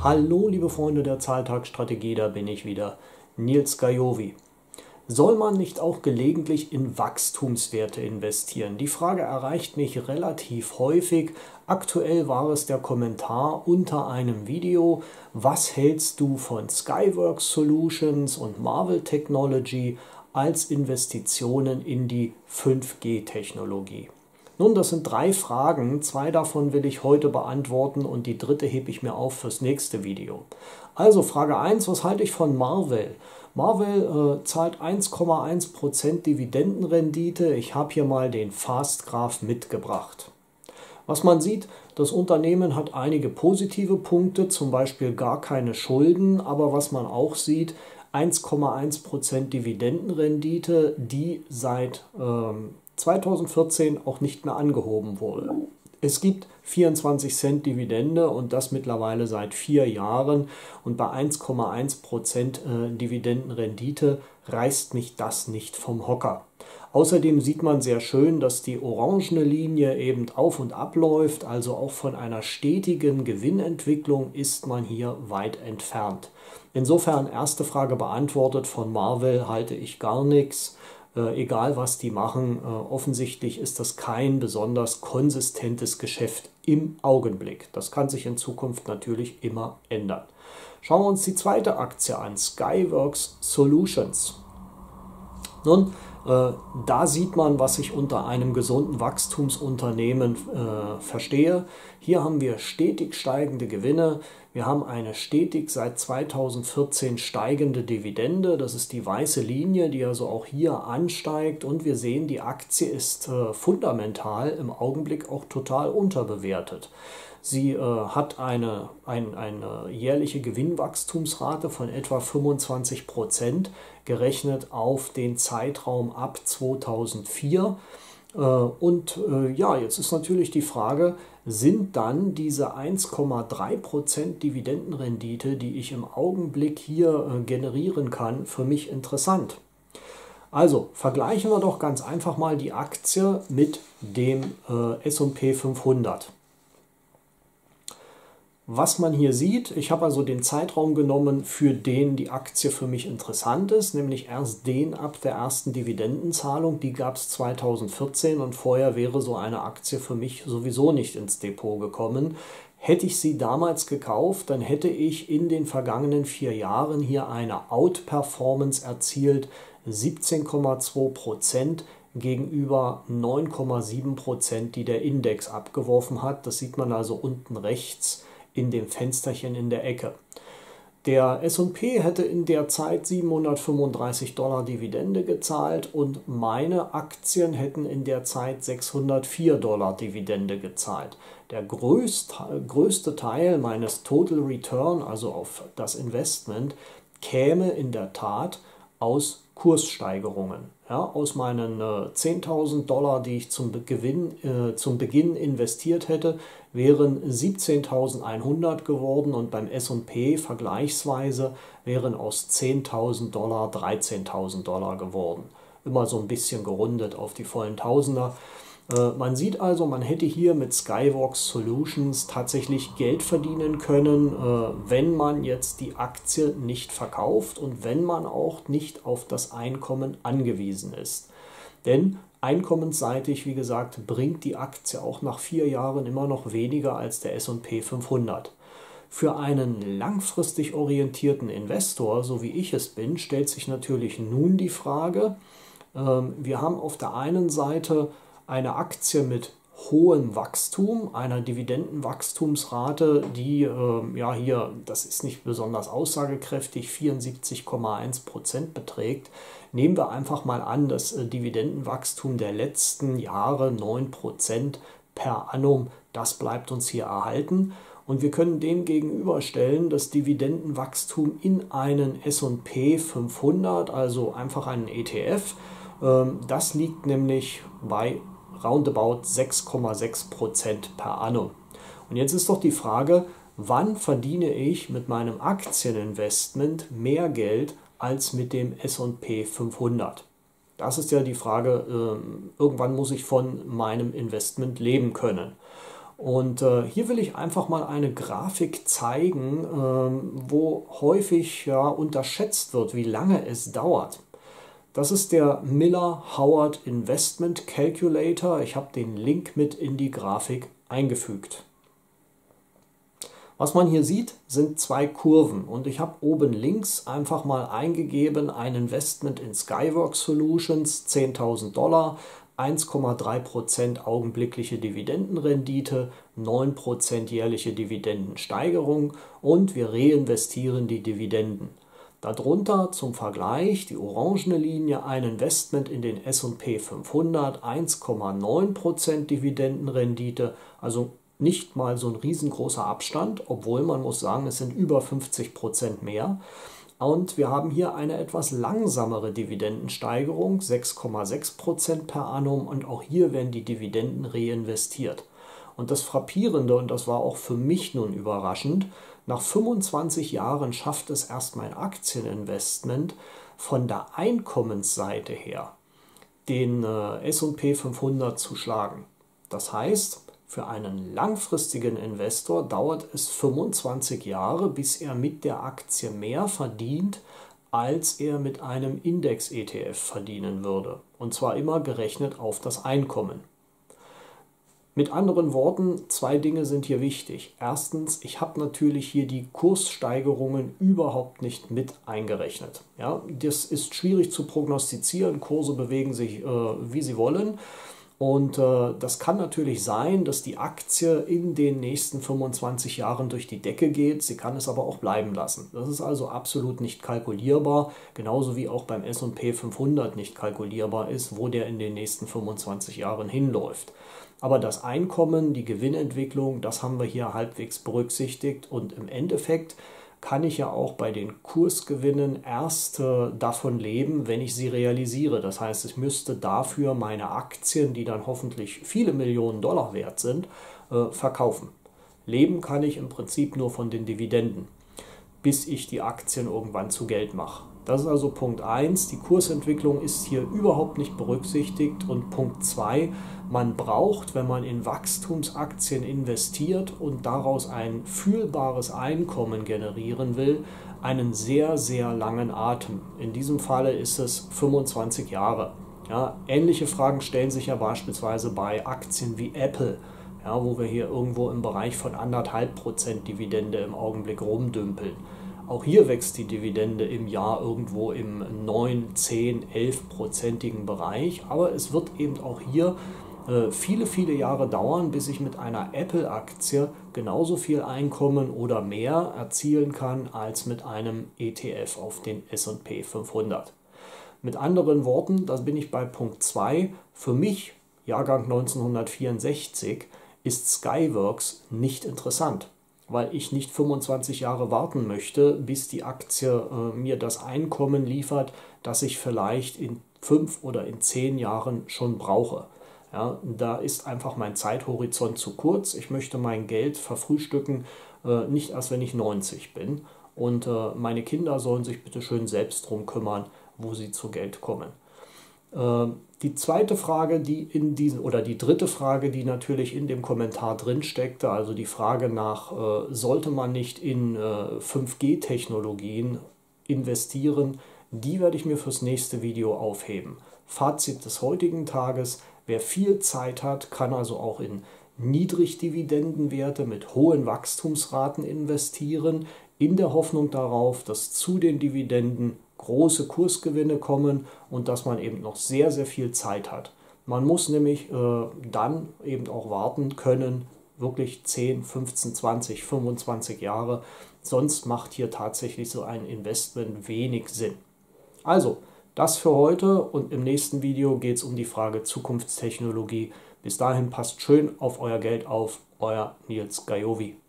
Hallo liebe Freunde der Zahltagstrategie, da bin ich wieder, Nils Gajowiy. Soll man nicht auch gelegentlich in Wachstumswerte investieren? Die Frage erreicht mich relativ häufig. Aktuell war es der Kommentar unter einem Video, was hältst du von Skyworks Solutions und Marvell Technology als Investitionen in die 5G-Technologie? Nun, das sind drei Fragen, zwei davon will ich heute beantworten und die dritte hebe ich mir auf fürs nächste Video. Also Frage 1, was halte ich von Marvell? Marvell zahlt 1,1% Dividendenrendite, ich habe hier mal den Fastgraph mitgebracht. Was man sieht, das Unternehmen hat einige positive Punkte, zum Beispiel gar keine Schulden, aber was man auch sieht, 1,1% Dividendenrendite, die seit 2014 auch nicht mehr angehoben wurde. Es gibt 24 Cent Dividende und das mittlerweile seit 4 Jahren und bei 1,1% Dividendenrendite reißt mich das nicht vom Hocker. Außerdem sieht man sehr schön, dass die orangene Linie eben auf und ab läuft, also auch von einer stetigen Gewinnentwicklung ist man hier weit entfernt. Insofern erste Frage beantwortet, von Marvell halte ich gar nichts. Egal was die machen, offensichtlich ist das kein besonders konsistentes Geschäft im Augenblick. Das kann sich in Zukunft natürlich immer ändern. Schauen wir uns die zweite Aktie an, Skyworks Solutions. Nun, da sieht man, was ich unter einem gesunden Wachstumsunternehmen verstehe. Hier haben wir stetig steigende Gewinne. Wir haben eine stetig seit 2014 steigende Dividende. Das ist die weiße Linie, die also auch hier ansteigt. Und wir sehen, die Aktie ist fundamental im Augenblick auch total unterbewertet. Sie hat eine jährliche Gewinnwachstumsrate von etwa 25%, gerechnet auf den Zeitraum ab 2004. Und ja, jetzt ist natürlich die Frage, sind dann diese 1,3% Dividendenrendite, die ich im Augenblick hier generieren kann, für mich interessant? Also vergleichen wir doch ganz einfach mal die Aktie mit dem S&P 500. Was man hier sieht, ich habe also den Zeitraum genommen, für den die Aktie für mich interessant ist, nämlich erst den ab der ersten Dividendenzahlung, die gab es 2014 und vorher wäre so eine Aktie für mich sowieso nicht ins Depot gekommen. Hätte ich sie damals gekauft, dann hätte ich in den vergangenen 4 Jahren hier eine Outperformance erzielt, 17,2%. Gegenüber 9,7%, die der Index abgeworfen hat. Das sieht man also unten rechts in dem Fensterchen in der Ecke. Der S&P hätte in der Zeit $735 Dividende gezahlt und meine Aktien hätten in der Zeit $604 Dividende gezahlt. Der größte Teil meines Total Return, also auf das Investment, käme in der Tat aus Kurssteigerungen. Ja, aus meinen $10.000, die ich zum Beginn investiert hätte, wären 17.100 geworden und beim S&P vergleichsweise wären aus $10.000 $13.000 geworden. Immer so ein bisschen gerundet auf die vollen Tausender. Man sieht also, man hätte hier mit Skyworks Solutions tatsächlich Geld verdienen können, wenn man jetzt die Aktie nicht verkauft und wenn man auch nicht auf das Einkommen angewiesen ist. Denn einkommensseitig, wie gesagt, bringt die Aktie auch nach 4 Jahren immer noch weniger als der S&P 500. Für einen langfristig orientierten Investor, so wie ich es bin, stellt sich natürlich nun die Frage, wir haben auf der einen Seite eine Aktie mit hohem Wachstum, einer Dividendenwachstumsrate, die, ja hier, das ist nicht besonders aussagekräftig, 74,1% beträgt. Nehmen wir einfach mal an, das Dividendenwachstum der letzten Jahre 9% per annum, das bleibt uns hier erhalten. Und wir können dem gegenüberstellen, das Dividendenwachstum in einen S&P 500, also einfach einen ETF, das liegt nämlich bei roundabout 6,6% per annum. Und jetzt ist doch die Frage, wann verdiene ich mit meinem Aktieninvestment mehr Geld als mit dem S&P 500? Das ist ja die Frage, irgendwann muss ich von meinem Investment leben können. Und hier will ich einfach mal eine Grafik zeigen, wo häufig unterschätzt wird, wie lange es dauert. Das ist der Miller-Howard-Investment-Calculator. Ich habe den Link mit in die Grafik eingefügt. Was man hier sieht, sind zwei Kurven und ich habe oben links einfach mal eingegeben, ein Investment in Skyworks Solutions, 10.000 Dollar, 1,3% augenblickliche Dividendenrendite, 9% jährliche Dividendensteigerung und wir reinvestieren die Dividenden. Darunter zum Vergleich die orangene Linie, ein Investment in den S&P 500, 1,9% Dividendenrendite, also nicht mal so ein riesengroßer Abstand, obwohl man muss sagen, es sind über 50% mehr. Und wir haben hier eine etwas langsamere Dividendensteigerung, 6,6% per annum, und auch hier werden die Dividenden reinvestiert. Und das Frappierende, und das war auch für mich nun überraschend, nach 25 Jahren schafft es erst mein Aktieninvestment von der Einkommensseite her, den S&P 500 zu schlagen. Das heißt, für einen langfristigen Investor dauert es 25 Jahre, bis er mit der Aktie mehr verdient, als er mit einem Index-ETF verdienen würde. Und zwar immer gerechnet auf das Einkommen. Mit anderen Worten, zwei Dinge sind hier wichtig. Erstens, ich habe natürlich hier die Kurssteigerungen überhaupt nicht mit eingerechnet. Ja, das ist schwierig zu prognostizieren, Kurse bewegen sich, wie sie wollen. Und das kann natürlich sein, dass die Aktie in den nächsten 25 Jahren durch die Decke geht. Sie kann es aber auch bleiben lassen. Das ist also absolut nicht kalkulierbar, genauso wie auch beim S&P 500 nicht kalkulierbar ist, wo der in den nächsten 25 Jahren hinläuft. Aber das Einkommen, die Gewinnentwicklung, das haben wir hier halbwegs berücksichtigt. Und im Endeffekt kann ich ja auch bei den Kursgewinnen erst davon leben, wenn ich sie realisiere. Das heißt, ich müsste dafür meine Aktien, die dann hoffentlich viele Millionen Dollar wert sind, verkaufen. Leben kann ich im Prinzip nur von den Dividenden, bis ich die Aktien irgendwann zu Geld mache. Das ist also Punkt 1, die Kursentwicklung ist hier überhaupt nicht berücksichtigt. Und Punkt 2, man braucht, wenn man in Wachstumsaktien investiert und daraus ein fühlbares Einkommen generieren will, einen sehr, sehr langen Atem. In diesem Falle ist es 25 Jahre. Ja, ähnliche Fragen stellen sich ja beispielsweise bei Aktien wie Apple, ja, wo wir hier irgendwo im Bereich von 1,5% Dividende im Augenblick rumdümpeln. Auch hier wächst die Dividende im Jahr irgendwo im 9, 10, 11-prozentigen Bereich. Aber es wird eben auch hier viele, viele Jahre dauern, bis ich mit einer Apple-Aktie genauso viel Einkommen oder mehr erzielen kann, als mit einem ETF auf den S&P 500. Mit anderen Worten, da bin ich bei Punkt 2, für mich, Jahrgang 1964, ist Skyworks nicht interessant, weil ich nicht 25 Jahre warten möchte, bis die Aktie mir das Einkommen liefert, das ich vielleicht in 5 oder in 10 Jahren schon brauche. Ja, da ist einfach mein Zeithorizont zu kurz. Ich möchte mein Geld verfrühstücken, nicht erst wenn ich 90 bin. Und meine Kinder sollen sich bitte schön selbst darum kümmern, wo sie zu Geld kommen. Die zweite Frage, die dritte Frage, die natürlich in dem Kommentar drin steckte, also die Frage nach, sollte man nicht in 5G-Technologien investieren, die werde ich mir fürs nächste Video aufheben. Fazit des heutigen Tages: Wer viel Zeit hat, kann also auch in Niedrigdividendenwerte mit hohen Wachstumsraten investieren, in der Hoffnung darauf, dass zu den Dividenden große Kursgewinne kommen und dass man eben noch sehr, sehr viel Zeit hat. Man muss nämlich dann eben auch warten können, wirklich 10, 15, 20, 25 Jahre, sonst macht hier tatsächlich so ein Investment wenig Sinn. Also, das für heute, und im nächsten Video geht es um die Frage Zukunftstechnologie. Bis dahin passt schön auf euer Geld auf, euer Nils Gajowiy.